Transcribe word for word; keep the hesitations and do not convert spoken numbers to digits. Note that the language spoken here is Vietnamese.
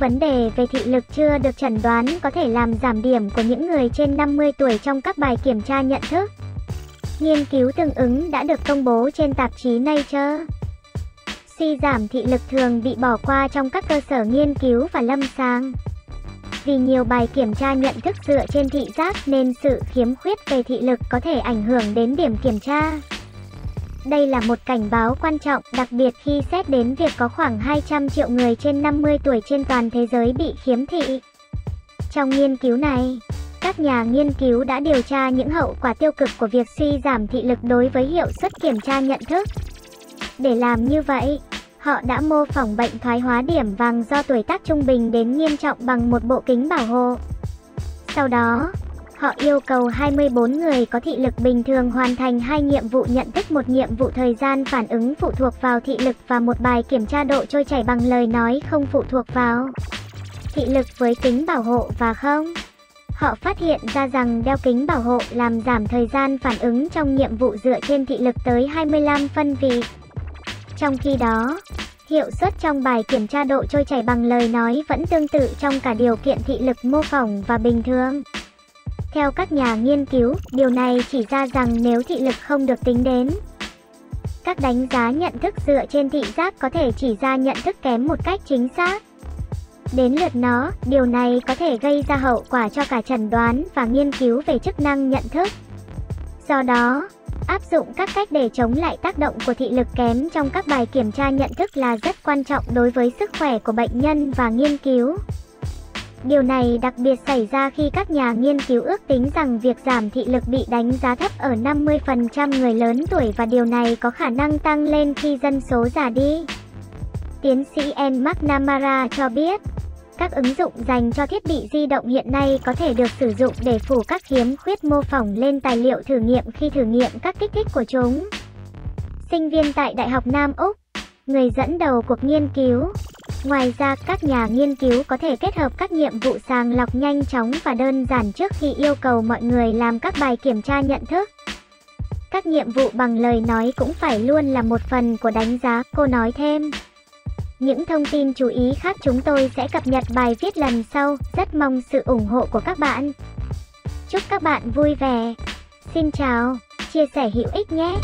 Các vấn đề về thị lực chưa được chẩn đoán có thể làm giảm điểm của những người trên năm mươi tuổi trong các bài kiểm tra nhận thức. Nghiên cứu tương ứng đã được công bố trên tạp chí Nature. Suy giảm thị lực thường bị bỏ qua trong các cơ sở nghiên cứu và lâm sàng. Vì nhiều bài kiểm tra nhận thức dựa trên thị giác nên sự khiếm khuyết về thị lực có thể ảnh hưởng đến điểm kiểm tra. Đây là một cảnh báo quan trọng, đặc biệt khi xét đến việc có khoảng hai trăm triệu người trên năm mươi tuổi trên toàn thế giới bị khiếm thị. Trong nghiên cứu này, các nhà nghiên cứu đã điều tra những hậu quả tiêu cực của việc suy giảm thị lực đối với hiệu suất kiểm tra nhận thức. Để làm như vậy, họ đã mô phỏng bệnh thoái hóa điểm vàng do tuổi tác trung bình đến nghiêm trọng bằng một bộ kính bảo hộ. Sau đó, họ yêu cầu hai mươi tư người có thị lực bình thường hoàn thành hai nhiệm vụ nhận thức, một nhiệm vụ thời gian phản ứng phụ thuộc vào thị lực và một bài kiểm tra độ trôi chảy bằng lời nói không phụ thuộc vào thị lực với kính bảo hộ và không. Họ phát hiện ra rằng đeo kính bảo hộ làm giảm thời gian phản ứng trong nhiệm vụ dựa trên thị lực tới hai mươi lăm phân vị. Trong khi đó, hiệu suất trong bài kiểm tra độ trôi chảy bằng lời nói vẫn tương tự trong cả điều kiện thị lực mô phỏng và bình thường. Theo các nhà nghiên cứu, điều này chỉ ra rằng nếu thị lực không được tính đến, các đánh giá nhận thức dựa trên thị giác có thể chỉ ra nhận thức kém một cách chính xác. Đến lượt nó, điều này có thể gây ra hậu quả cho cả chẩn đoán và nghiên cứu về chức năng nhận thức. Do đó, áp dụng các cách để chống lại tác động của thị lực kém trong các bài kiểm tra nhận thức là rất quan trọng đối với sức khỏe của bệnh nhân và nghiên cứu. Điều này đặc biệt xảy ra khi các nhà nghiên cứu ước tính rằng việc giảm thị lực bị đánh giá thấp ở năm mươi phần trăm người lớn tuổi và điều này có khả năng tăng lên khi dân số già đi. Tiến sĩ Anne Macnamara cho biết, các ứng dụng dành cho thiết bị di động hiện nay có thể được sử dụng để phủ các khiếm khuyết mô phỏng lên tài liệu thử nghiệm khi thử nghiệm các kích thích của chúng. Sinh viên tại Đại học Nam Úc, người dẫn đầu cuộc nghiên cứu. Ngoài ra, các nhà nghiên cứu có thể kết hợp các nhiệm vụ sàng lọc nhanh chóng và đơn giản trước khi yêu cầu mọi người làm các bài kiểm tra nhận thức. Các nhiệm vụ bằng lời nói cũng phải luôn là một phần của đánh giá, cô nói thêm. Những thông tin chú ý khác chúng tôi sẽ cập nhật bài viết lần sau, rất mong sự ủng hộ của các bạn. Chúc các bạn vui vẻ. Xin chào, chia sẻ hữu ích nhé!